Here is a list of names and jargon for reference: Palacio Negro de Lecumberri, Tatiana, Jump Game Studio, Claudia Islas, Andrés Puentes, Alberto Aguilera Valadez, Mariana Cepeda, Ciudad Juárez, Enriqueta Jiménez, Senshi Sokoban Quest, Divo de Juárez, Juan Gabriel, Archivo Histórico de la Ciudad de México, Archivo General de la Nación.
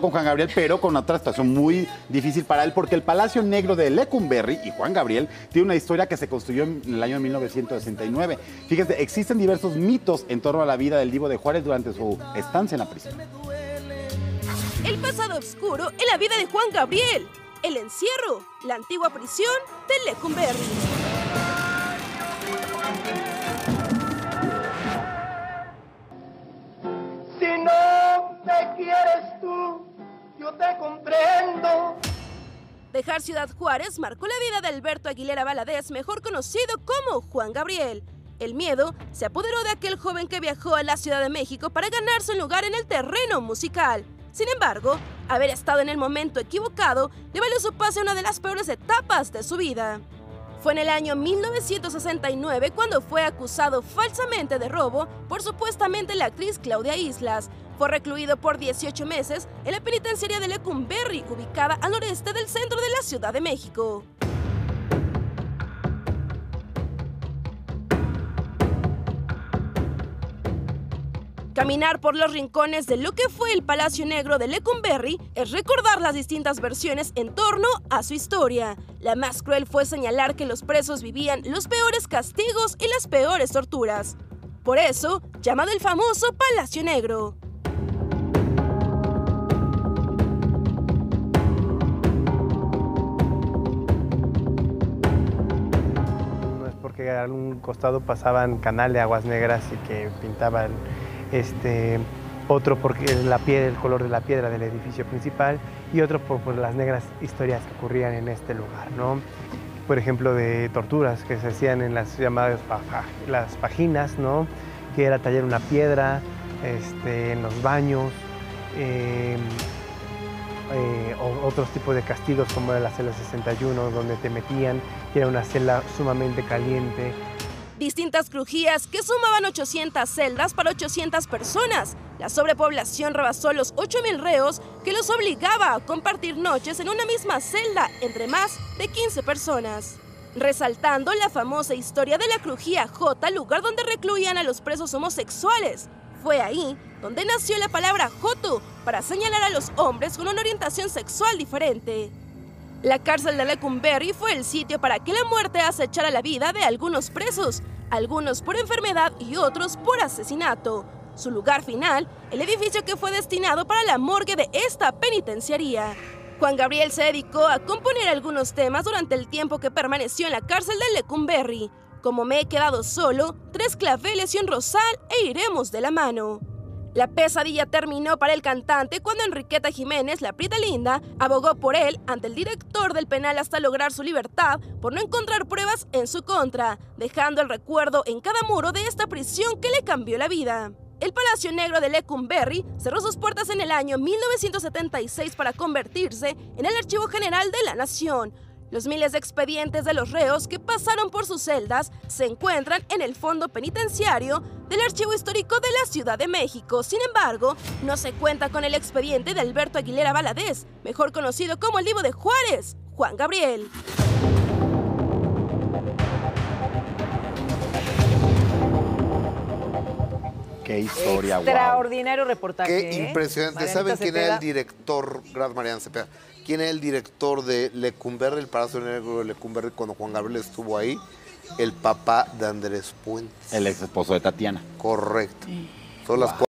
Con Juan Gabriel, pero con otra situación muy difícil para él, porque el Palacio Negro de Lecumberri y Juan Gabriel tiene una historia que se construyó en el año 1969. Fíjese, existen diversos mitos en torno a la vida del Divo de Juárez durante su estancia en la prisión. El pasado oscuro en la vida de Juan Gabriel, el encierro, la antigua prisión de Lecumberri. Si no me quieres tú, yo te comprendo. Dejar Ciudad Juárez marcó la vida de Alberto Aguilera Valadez, mejor conocido como Juan Gabriel. El miedo se apoderó de aquel joven que viajó a la Ciudad de México para ganarse un lugar en el terreno musical. Sin embargo, haber estado en el momento equivocado le valió su pase a una de las peores etapas de su vida. Fue en el año 1969 cuando fue acusado falsamente de robo por supuestamente la actriz Claudia Islas. Fue recluido por 18 meses en la penitenciaría de Lecumberri, ubicada al noreste del centro de la Ciudad de México. Caminar por los rincones de lo que fue el Palacio Negro de Lecumberri es recordar las distintas versiones en torno a su historia. La más cruel fue señalar que los presos vivían los peores castigos y las peores torturas. Por eso, llamado el famoso Palacio Negro. No es porque a un costado pasaban canal de aguas negras y que pintaban otro porque la piedra, el color de la piedra del edificio principal, y otro por las negras historias que ocurrían en este lugar, ¿no? Por ejemplo, de torturas que se hacían en las llamadas las pajinas, ¿no? Que era tallar una piedra en los baños, otros tipos de castigos como la celda 61, donde te metían, que era una celda sumamente caliente. Distintas crujías que sumaban 800 celdas para 800 personas. La sobrepoblación rebasó los 8.000 reos que los obligaba a compartir noches en una misma celda entre más de 15 personas. Resaltando la famosa historia de la crujía J, lugar donde recluían a los presos homosexuales. Fue ahí donde nació la palabra joto para señalar a los hombres con una orientación sexual diferente. La cárcel de Lecumberri fue el sitio para que la muerte acechara la vida de algunos presos, algunos por enfermedad y otros por asesinato. Su lugar final, el edificio que fue destinado para la morgue de esta penitenciaría. Juan Gabriel se dedicó a componer algunos temas durante el tiempo que permaneció en la cárcel de Lecumberri, como Me he quedado solo, Tres claveles y un rosal e Iremos de la mano. La pesadilla terminó para el cantante cuando Enriqueta Jiménez, la Prieta Linda, abogó por él ante el director del penal hasta lograr su libertad por no encontrar pruebas en su contra, dejando el recuerdo en cada muro de esta prisión que le cambió la vida. El Palacio Negro de Lecumberri cerró sus puertas en el año 1976 para convertirse en el Archivo General de la Nación. Los miles de expedientes de los reos que pasaron por sus celdas se encuentran en el fondo penitenciario del Archivo Histórico de la Ciudad de México. Sin embargo, no se cuenta con el expediente de Alberto Aguilera Valadez, mejor conocido como el Divo de Juárez, Juan Gabriel. Qué historia, extraordinario, wow. Reportaje. Qué impresionante. Mariana ¿Saben Cepeda? Quién era el director? Gracias, Mariana Cepeda. ¿Quién era el director de Lecumberri, el Palacio Negro de Lecumberri, cuando Juan Gabriel estuvo ahí? El papá de Andrés Puentes. El ex esposo de Tatiana. Correcto. Son las